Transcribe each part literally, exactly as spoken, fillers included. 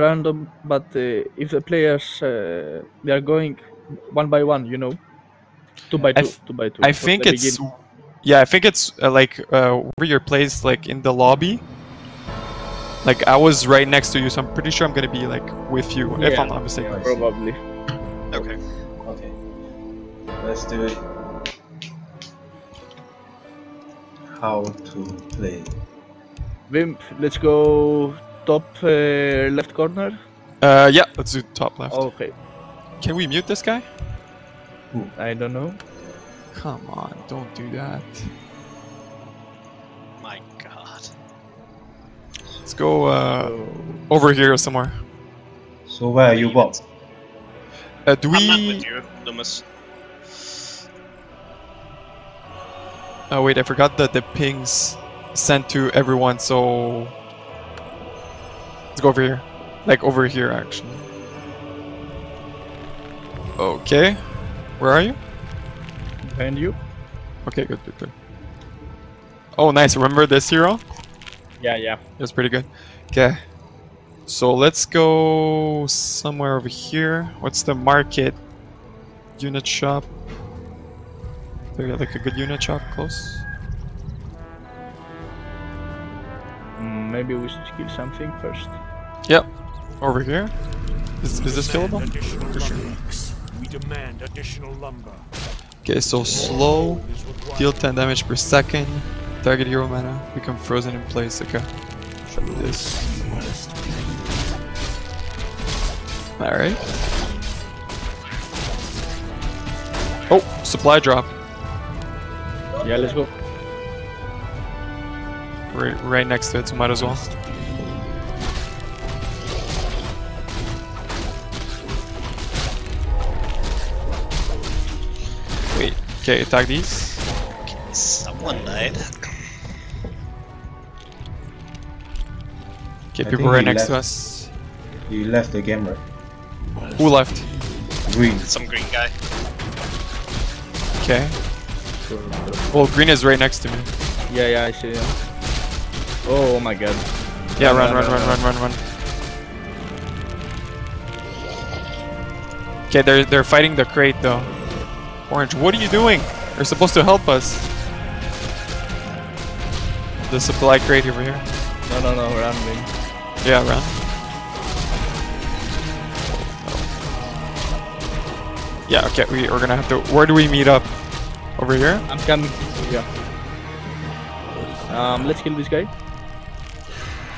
random, but uh, if the players uh, they are going one by one, you know, two by two, two by two. I think it's beginning. yeah, I think it's uh, like uh, where you're placed, like in the lobby. Like I was right next to you, so I'm pretty sure I'm gonna be like with you, yeah, if I'm not mistaken. Yeah, probably. Okay. Okay. Let's do it. How to play? Wimp, let's go top uh, left corner. Uh, yeah, let's do top left. Okay. Can we mute this guy? Ooh. I don't know. Come on, don't do that. My God. Let's go uh, so... over here somewhere. So where are you, Bob? Uh, do we? I'm not with you, Lumos. Oh wait, I forgot that the pings sent to everyone. So let's go over here, like over here actually. Okay, where are you? Behind you. Okay, good, good, good. Oh, nice. Remember this hero? Yeah, yeah. That's pretty good. Okay. So let's go somewhere over here. What's the market? Unit shop. Do we got like a good unit shop close? Mm, maybe we should kill something first. Yep. Over here. Is, is this killable? For sure. We demand additional lumber. Okay, so slow. Deal ten damage per second. Target hero mana. Become frozen in place. Okay. Try this. Alright. Oh, supply drop. Yeah, let's go. Right, right next to it, so might as well. Wait, okay, attack these. Okay, someone died. Okay, people right next to us. You left the game, right? Who left? Green. Some green guy. Okay. Well, green is right next to me. Yeah, yeah, I see him. Oh my God. Yeah, run, run, run, run, run, run. Okay, they're they're fighting the crate though. Orange, what are you doing? They're supposed to help us. The supply crate over here. No, no, no, run, green. Yeah, run. Yeah, okay, we, we're gonna have to. Where do we meet up? Over here? I'm coming. Yeah. Um, let's kill this guy.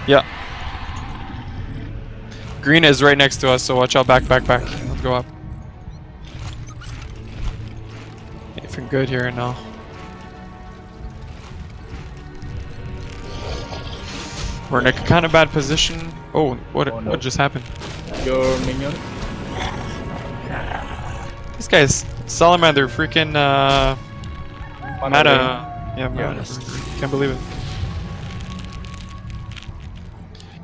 Yeah. Green is right next to us, so watch out. Back, back, back. Let's go up. Anything good here now? We're in a kind of bad position. Oh, what? Oh, no. What just happened? Your minion. This guy's salamander freaking uh mana. Yeah, mana. Can't believe it.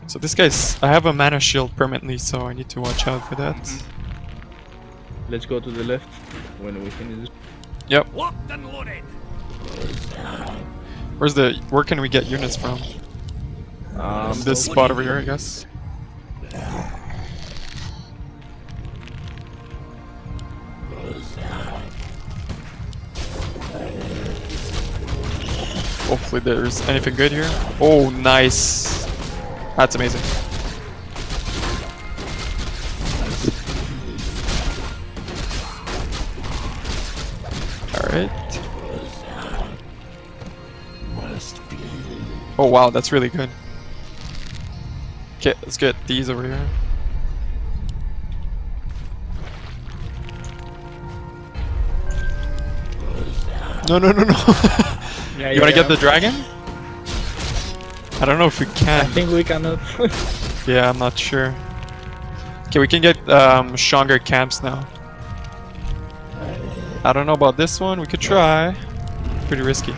So this guy's, I have a mana shield permanently, so I need to watch out for that. Mm-hmm. Let's go to the left when we finish this. Yep. Locked and loaded. Where's the where can we get units from? Um this so spot over here, I guess. Hopefully there's anything good here. Oh, nice. That's amazing. Alright. Oh wow, that's really good. Okay, let's get these over here. No, no, no, no. Yeah, you yeah, wanna yeah. get the dragon? I don't know if we can. I think we cannot. Yeah, I'm not sure. Okay, we can get um, stronger camps now. I don't know about this one. We could try. Pretty risky.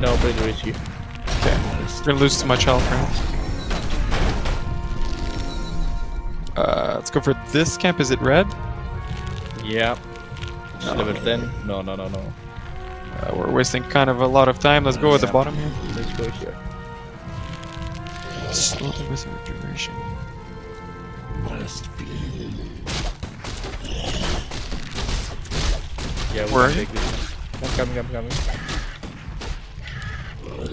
No, pretty risky. Okay, we're gonna lose too much health, right? Uh, let's go for this camp. Is it red? Yeah. It's no. Level ten. No, no, no, no. Uh, we're wasting kind of a lot of time. Let's go yeah. at the bottom here. Let's go here. Slowly missing regeneration. must be. Yeah, we're Word. big. I'm coming, I'm coming. Uh,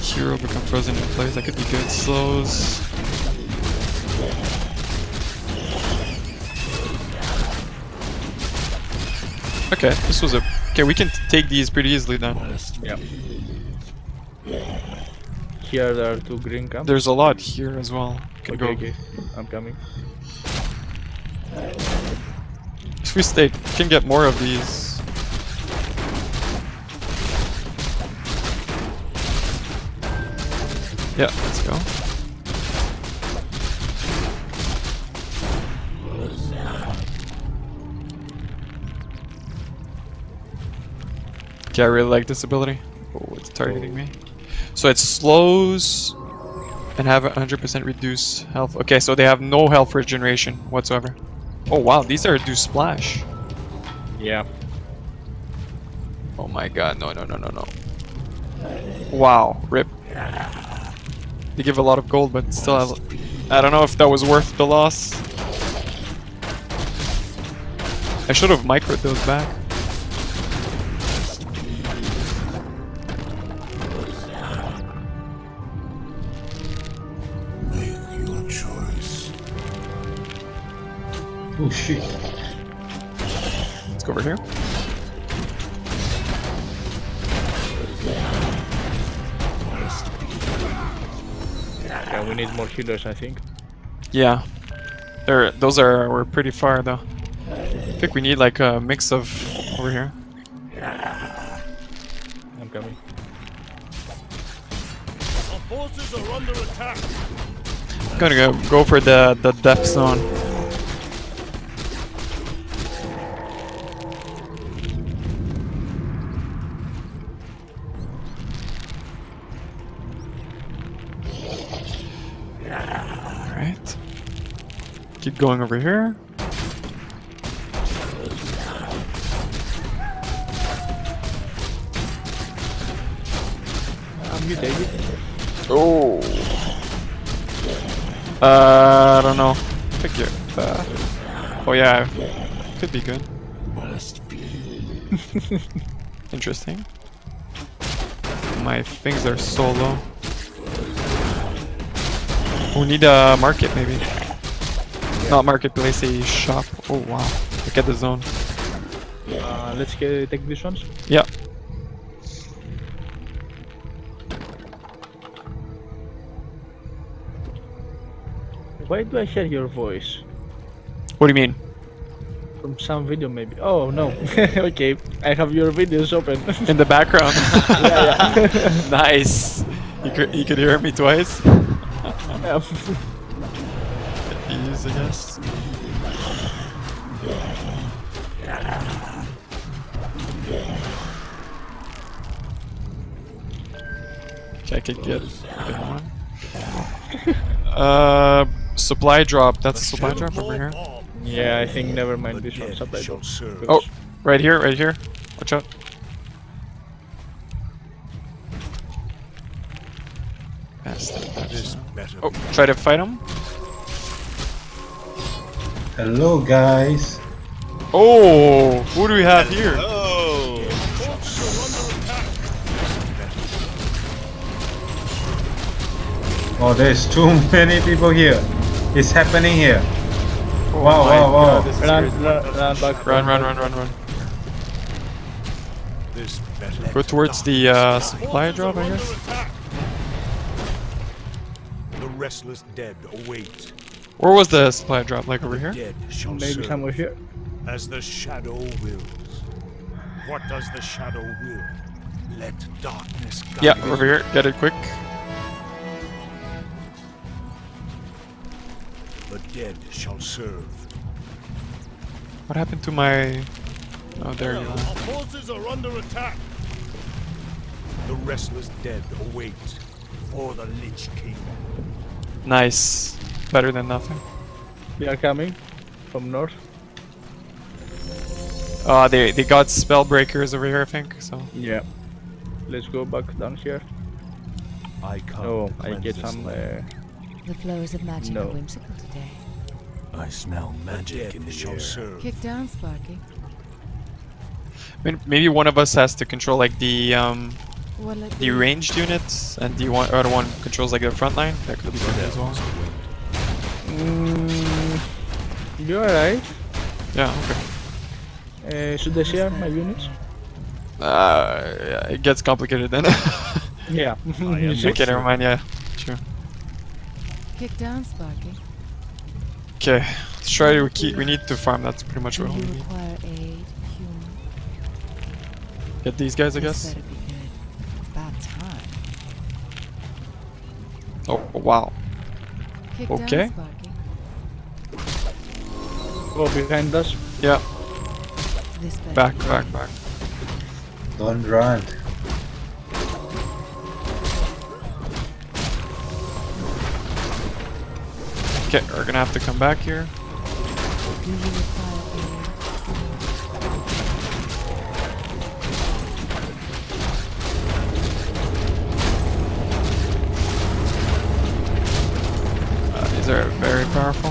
hero become frozen in place, that could be good. Slows. Okay, this was a... Okay, we can take these pretty easily now. Yeah. Here there are two green camps. There's a lot here as well. Can okay, go. okay, I'm coming. If we stay, we can get more of these. Yeah, let's go. Okay, I really like this ability. Oh, it's targeting me. So it slows and have one hundred percent reduced health. Okay, so they have no health regeneration whatsoever. Oh wow, these are do splash. Yeah. Oh my god, no, no, no, no, no. Wow, rip. They give a lot of gold, but still have... I don't know if that was worth the loss. I should have microed those back. Oh shit. Let's go over here. Yeah, we need more healers, I think. Yeah. There, those are, we're pretty far though. I think we need like a mix of over here. I'm coming. Our forces are under attack. I'm gonna go, go for the, the depth zone. Keep going over here. I'm you, David. Oh. Uh, I don't know. Figure. Uh, oh yeah, could be good. Interesting. My things are so low. We need a market maybe. Not marketplace, a shop. Oh wow, look at the zone. Uh, let's get, take these ones. Yeah. Why do I hear your voice? What do you mean? From some video maybe. Oh no. Okay, I have your videos open. In the background. Yeah, yeah. Nice. You could, you could hear me twice. Yeah. I guess. Okay, I could get one. uh, supply drop. That's a supply drop over here. Yeah, I think never mind this one. Supply drop. Oh, right here, right here. Watch out. Oh, try to fight him. Hello guys. Oh, who do we have here? Oh. Oh, there's too many people here. It's happening here. Oh, wow, wow, wow. God, run, run, run, back, run, run, run, run, run. Go towards the uh, supply drop, I guess. The restless dead await. Where was the supply drop? Like over here? Maybe somewhere here. As the shadow wills. What does the shadow will? Let darkness guide. Yeah, over here. Get it quick. The dead shall serve. What happened to my? Oh, there you go. Our forces are under attack. The restless dead await for the Lich King. Nice. Better than nothing. They are coming from north. Uh, they they got spell breakers over here, I think. So yeah, let's go back down here. I can't. Oh, I get some uh, The flowers of magic no. are whimsical today. I smell magic in the air. Kick down, Sparky. Maybe one of us has to control like the um, well, like the ranged units, and the one, other one controls like the front line. That could be good as well. Mm, you alright? Yeah. Okay. Uh, should I share my units? Uh, yeah, it gets complicated then. Yeah. Okay, sure. Never mind. Yeah, sure. Kick down, Sparky. Okay, let's try to keep. We need to farm. That's pretty much what we need. Get these guys, I guess. Oh wow. Okay. Oh, behind us. Yeah. Back, back, back. Don't run. Okay, we're gonna have to come back here. Uh, these are very powerful.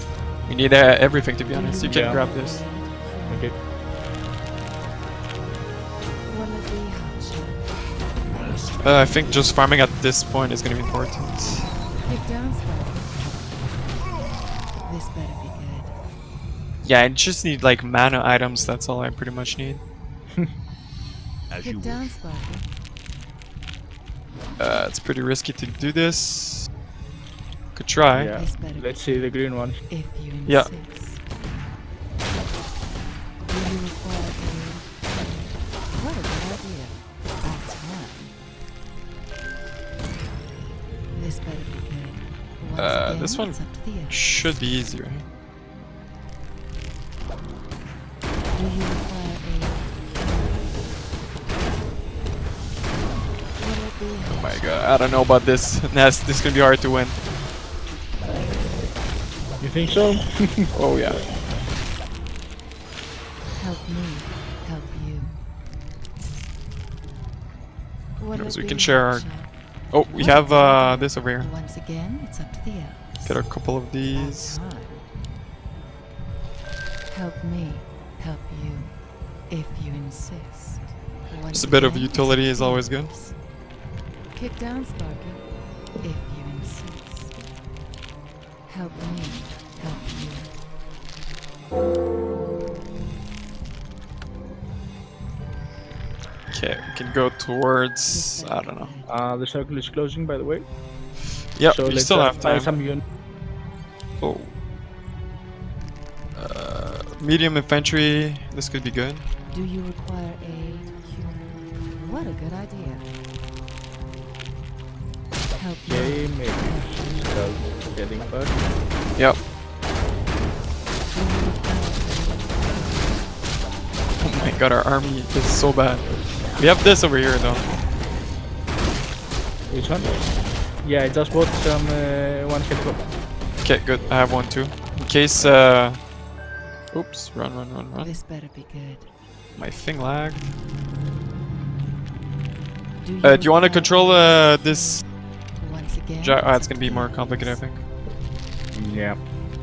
We need uh, everything, to be honest. You can yeah. grab this. Okay. Uh, I think just farming at this point is gonna be important. Kick down, Sparky. This better be good. Yeah, I just need like mana items, that's all I pretty much need. As Kick you down, Sparky. Uh, it's pretty risky to do this. Could try. Yeah. Let's see the green one. If you yeah. insist. Do you require a... What a good idea. Uh, this one should be easier. Oh my god, I don't know about this. Nest, this is gonna be hard to win. You think so? Oh yeah. Help me, help you. We can share our... Oh, we have uh, this over here. Once again, it's up to the elves. Get a couple of these. Help me, help you, if you insist. Once Just a bit again, of utility is always good. Kick down, Sparky, if you insist. Help me, help you. Okay, we can go towards, I don't know. Uh, the circle is closing, by the way. Yeah, so we still have time. Some oh. Uh, medium infantry, this could be good. Do you require aid? What a good idea. Help okay, me. Maybe she's still getting back. Yep. Oh my god, our army is so bad. We have this over here though. Which one? Yeah, I just bought some uh, one helicopter. Okay, good. I have one too. In case, uh... oops, run, run, run, run. This better be good. My thing lagged. Do you, uh, do you want to control uh, this? Once again. Ja oh, it's gonna be more complicated, I think. Yeah.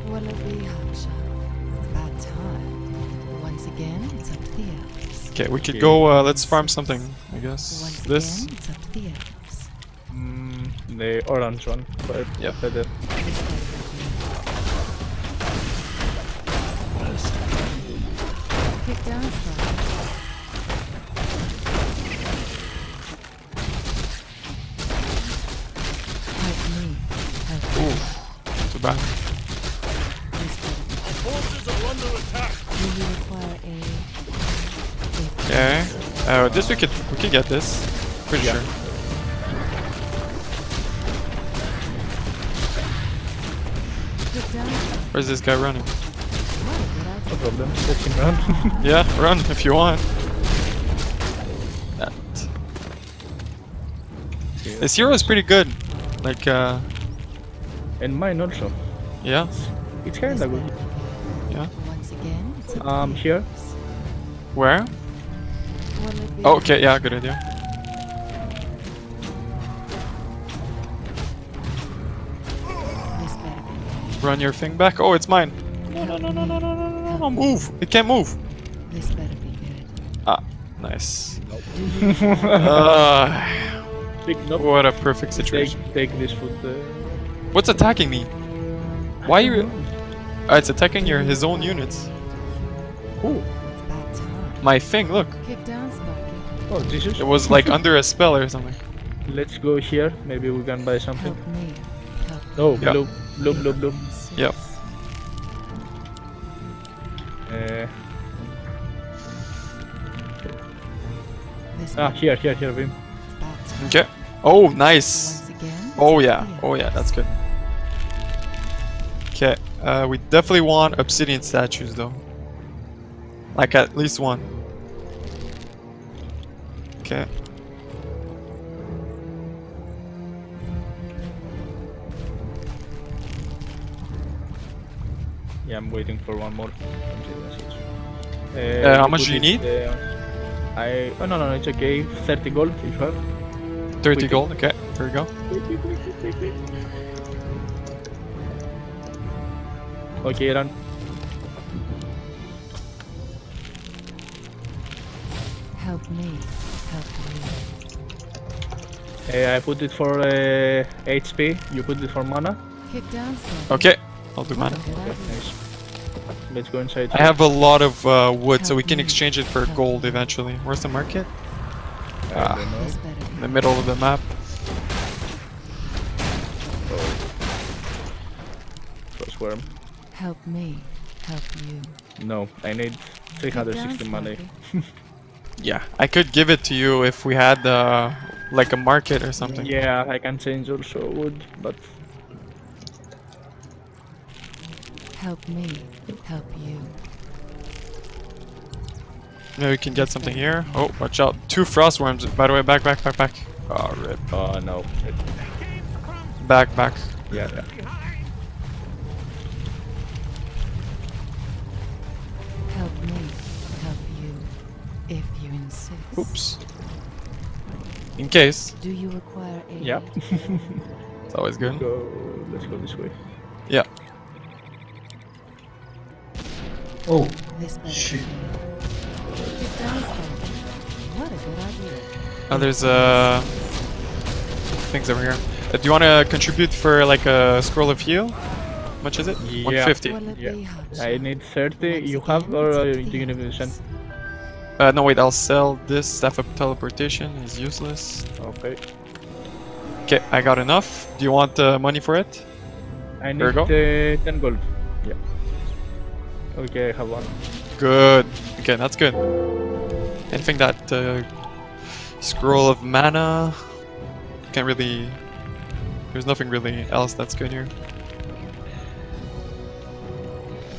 Will it be hotshot? It's about time. Once again, it's up to the elves. Okay, we could go. Uh, let's farm something, I guess. Once this. Again, it's up to the elves. Mm, the orange one, but yeah, better. Kick down, help me, help me. Ooh, too bad. Forces are under attack. Do you require a? Okay. Oh, uh, this we could we could get this. Pretty yeah. sure. Where's this guy running? No problem. Fucking run. Yeah, run if you want. That. This hero is pretty good. Like, uh. And mine also. Yeah. It's kinda good. Yeah. Once again, it's um, here. Where? Oh, okay, yeah, good idea. Run your thing back. Oh, it's mine. No, no, no, no, no, no, no, no, no. Move. It can't move. This better be good. Ah, nice. Nope. uh, nope. What a perfect situation. Take, take this foot. Uh... What's attacking me? Why are you? Oh, it's attacking your his own units. Oh. My thing. Look. Oh, Jesus. It was like under a spell or something. Let's go here. Maybe we can buy something. Oh, yeah. Blue. Bloop, bloop, bloop. Yep. Uh. Ah, here, here, here, Vim. Okay. Oh, nice. Oh, yeah. Oh, yeah, that's good. Okay. Uh, we definitely want obsidian statues, though. Like, at least one. Okay. Yeah, I'm waiting for one more. Uh, uh, how much do you need? Uh, I oh no no it's okay. Thirty gold if you have. Thirty Quick. gold. Okay, there we go. Okay, run. Help me. Help me. Uh, I put it for uh, H P. You put it for mana. Okay. I'll do mana. Okay, nice. Let's go inside. I have a lot of uh, wood, so we can exchange it for gold eventually. Where's the market? Ah, in the middle of the map. First worm. Help me, help you. No, I need three hundred sixty money. Yeah, I could give it to you if we had uh, like a market or something. Yeah, I can change also wood, but. Help me, help you. Maybe we can get something here. Oh, watch out. Two frost worms. By the way, back, back, back, back. Oh, rip. Oh, uh, no. Back, back. Yeah, yeah. Help me, help you, if you insist. Oops. In case. Do you require aid? Yeah. It's always good. Let's go, let's go this way. Yeah. Oh, shit. Oh, there's uh, things over here. Uh, do you want to contribute for like a scroll of heal? How much is it? Yeah. one fifty. Yeah. I need thirty. You have or uh, do you need to uh, no, wait, I'll sell this. Staff of teleportation is useless. Okay. Okay, I got enough. Do you want uh, money for it? I need go. Uh, ten gold. Yeah. Okay, I have one. Good. Okay, that's good. Anything that uh, scroll of mana can't really. There's nothing really else that's good here.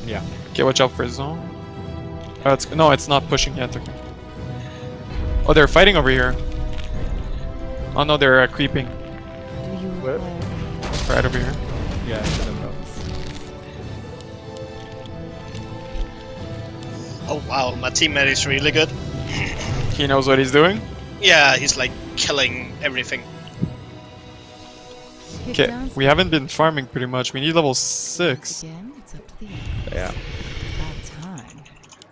Yeah. Okay, watch out for zone. Oh, it's, no, it's not pushing yet. Okay. Oh, they're fighting over here. Oh no, they're uh, creeping. Where? Right over here. Yeah. I don't know. Oh wow, my teammate is really good. He knows what he's doing? Yeah, he's like killing everything. Okay, we haven't been farming pretty much. We need level six. Again, it's up to yeah. Time.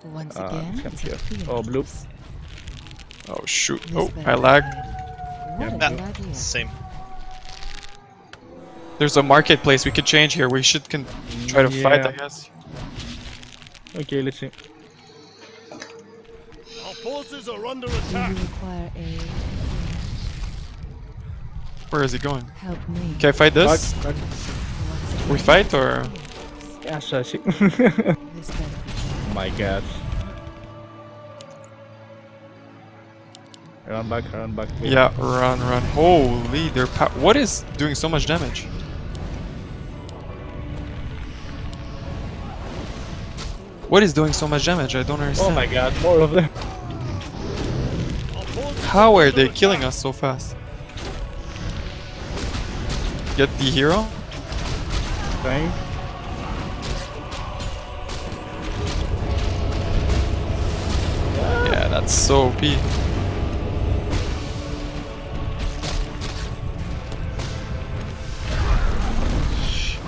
Once uh, again, it's here. Oh, bloop. Oh, shoot. Oh, I lagged. Yeah, yeah, same. There's a marketplace we could change here. We should can try to yeah. fight, I guess. Okay, let's see. Forces are under attack. Where is he going? Help me. Can I fight this? Back, back. We fight or? Yeah, sure, see. My God. Run back, run back. Please. Yeah, run, run. Holy, they're pa what is doing so much damage? What is doing so much damage? I don't understand. Oh my god, more of them. How are they killing us so fast? Get the hero? Thanks. Yeah, that's so O P.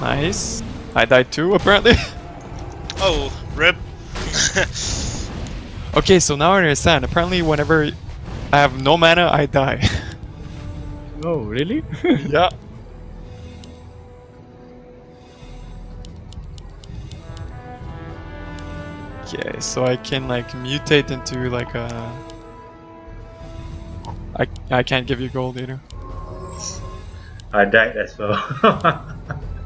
Nice. I died too, apparently. Oh, rip. Okay, so now I understand. Apparently, whenever I have no mana, I die. Oh, really? Yeah. Okay, so I can like mutate into like a... I, I can't give you gold either. I died as well.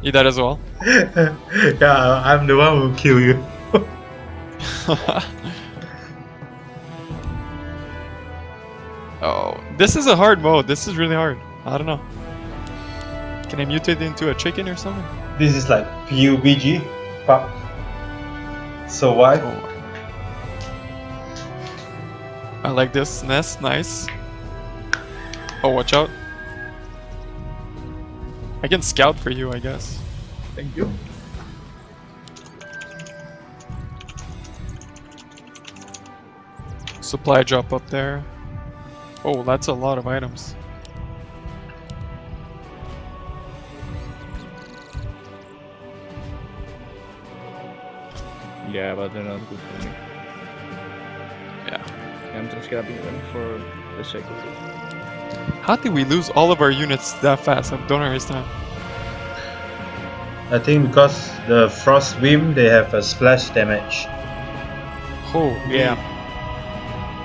You died as well? Yeah, I'm the one who killed you. Oh, this is a hard mode. This is really hard. I don't know. Can I mutate into a chicken or something? This is like P U B G. Fuck. So why? Oh. I like this nest. Nice. Oh, watch out. I can scout for you, I guess. Thank you. Supply drop up there. Oh, that's a lot of items. Yeah, but they're not good for me. Yeah. I'm just grabbing them for the sake of it. How did we lose all of our units that fast? I don't understand. I think because the Frost Beam, they have a splash damage. Oh, yeah.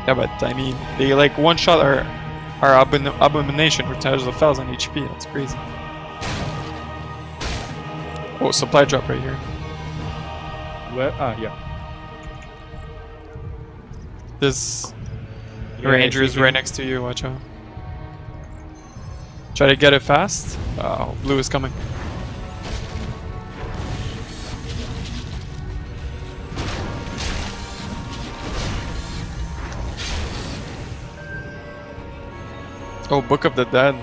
Yeah, but I mean, they like one shot our, our abomin Abomination, which has a thousand H P. That's crazy. Oh, supply drop right here. Where? Ah, yeah. This yeah, ranger is right next to you, watch out. Try to get it fast. Oh, blue is coming. Oh, Book of the Dead.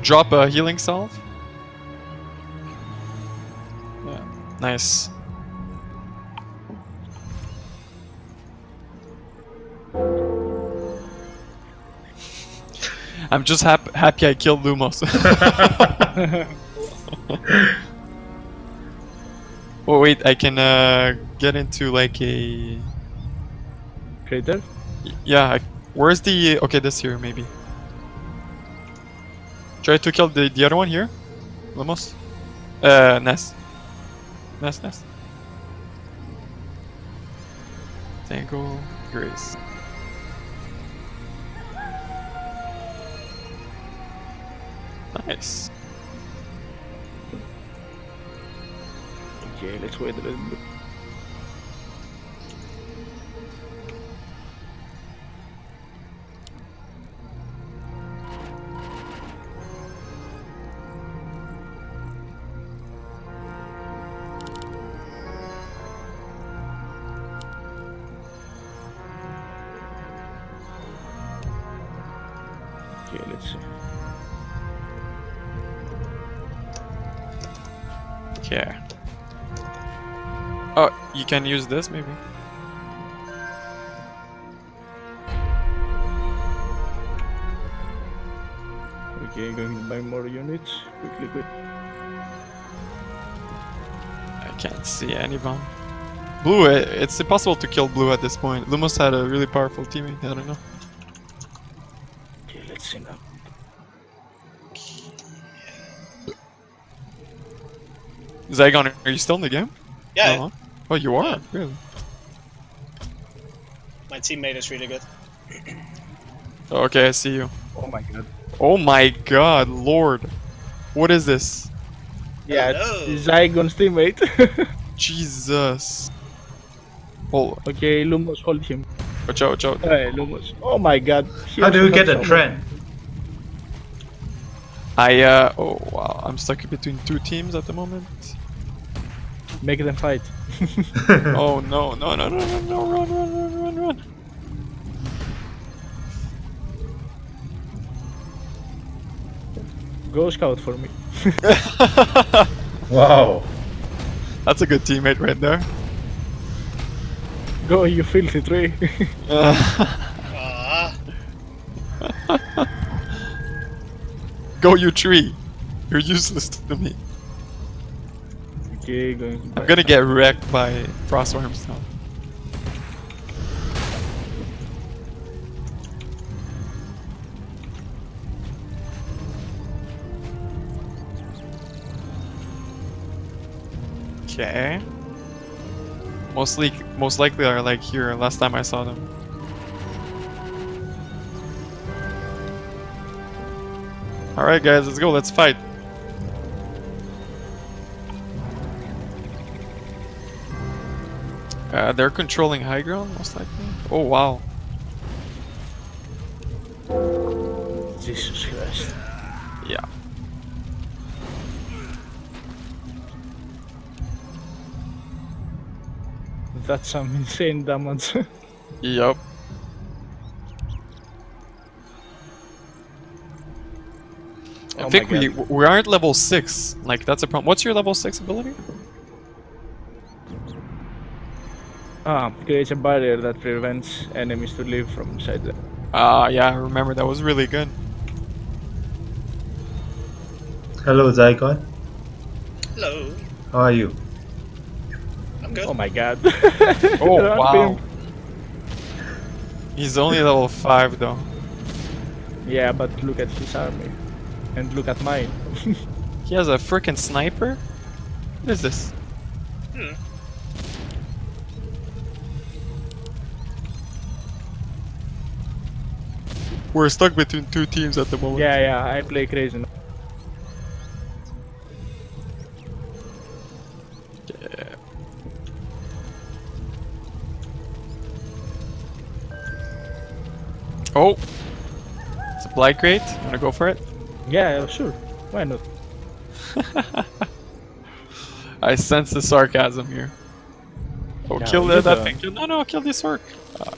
Drop a healing salve. Nice. I'm just hap happy I killed Lumos. Oh wait, I can uh, get into like a... crater? Yeah, I where's the... okay, this here maybe. Try to kill the, the other one here. Lumos. Uh, Ness. Nice, nice. Tango, Grace. Nice. Okay, let's wait a little bit. Okay, let's see. Yeah. Oh, you can use this maybe. Okay, going to buy more units quickly. Quick. I can't see any bomb. Blue, it's impossible to kill blue at this point. Lumos had a really powerful teammate. I don't know. Zaigon, are you still in the game? Yeah. No, huh? Oh, you are? Yeah. Really? My teammate is really good. Okay, I see you. Oh my god. Oh my god, lord. What is this? Yeah, it's Zaigon's teammate. Jesus. Hold on. Okay, Lumos, hold him. Watch out, watch out. Hey, Lumos. Oh my god. He How do you get a trend? I, uh, oh wow, I'm stuck between two teams at the moment. Make them fight. Oh no, no, no, no, no, no, run, run, run, run, run. Go scout for me. Wow. That's a good teammate right there. Go, you filthy tree. uh. Go, you tree. You're useless to me. Okay, going I'm gonna get wrecked by frostworms now. Okay. Mostly, most likely are like here, last time I saw them. Alright guys, let's go, let's fight. Uh, they're controlling high ground, most likely. Oh wow. Jesus Christ. Yeah. That's some insane damage. Yup. I oh think we we aren't level six. Like that's a problem. What's your level six ability? Ah, creates a barrier that prevents enemies to leave from inside them. Ah, uh, yeah, I remember that was really good. Hello, Zaigon. Hello. How are you? Good. Oh my god. Oh wow. He's only level five though. Yeah, but look at his army. And look at mine. He has a freaking sniper? What is this? Hmm. We're stuck between two teams at the moment. Yeah, yeah, I play crazy now. Oh! Supply crate, you wanna go for it? Yeah, sure. Why not? I sense the sarcasm here. Oh, yeah, kill the, that thing. Kill, no, no, kill this orc. Uh,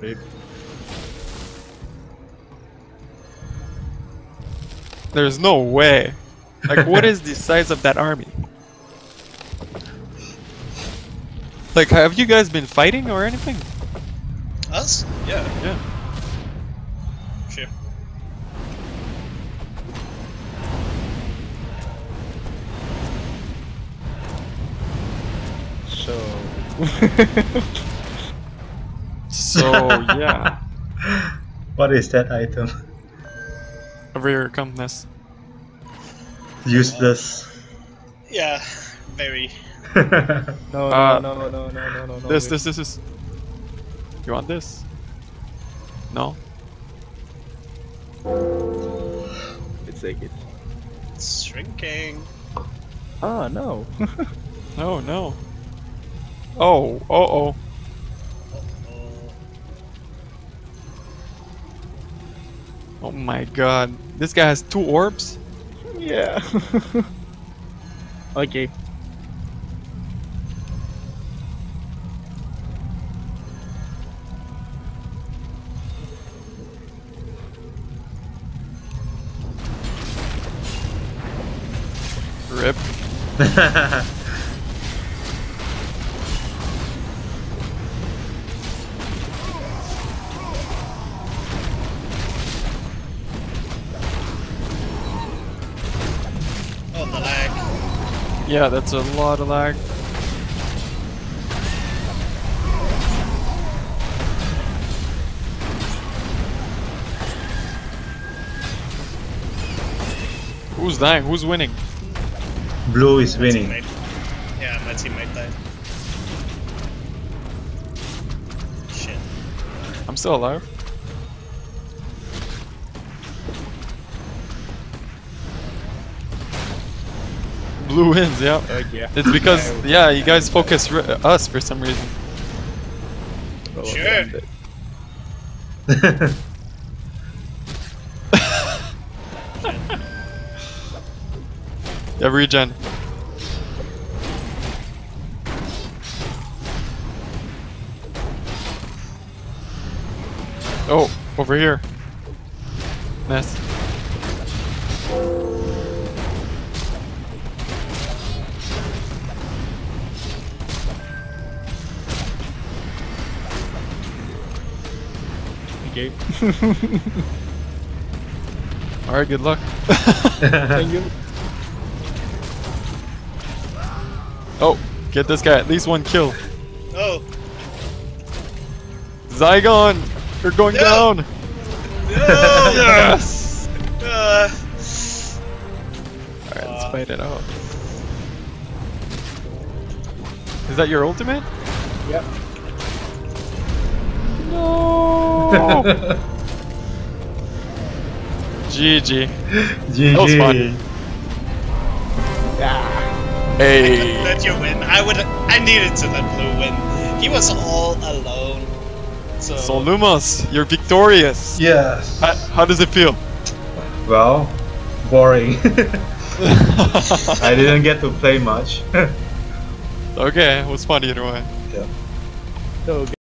Babe. There's no way. Like, what is the size of that army? Like, have you guys been fighting or anything? Us? Yeah, yeah. Sure. So... so, yeah. What is that item? Over here, come this. Useless. Uh, yeah, very. no, no, uh, no, no, no, no, no, no, no. This, this, this is... You want this? No? Let's take it. It's shrinking. Ah, no. No, no. Oh, uh oh. Uh-oh. Oh my god. This guy has two orbs? Yeah. Okay. Rip. Oh, the lag. Yeah, that's a lot of lag. Who's dying? Who's winning? Blue is winning. My yeah, my teammate died. Shit. I'm still alive. Blue wins, yeah. Uh, yeah. It's because, yeah, you guys focus r us for some reason. Sure. Yeah, regen. Oh, over here. Mess. Okay. All right, good luck. Thank you. Oh, get this guy at least one kill. Oh. Zaigon, you're going no. down. No. Yes. Uh. All right, let's fight it out. Is that your ultimate? Yep. No. G G. G G. That was fun. Yeah. Hey. I let you win. I would. I needed to let Blue win. He was all alone. So, so Lumos, you're victorious. Yes. How, how does it feel? Well, boring. I didn't get to play much. Okay, it was fun either way. Yeah. Okay.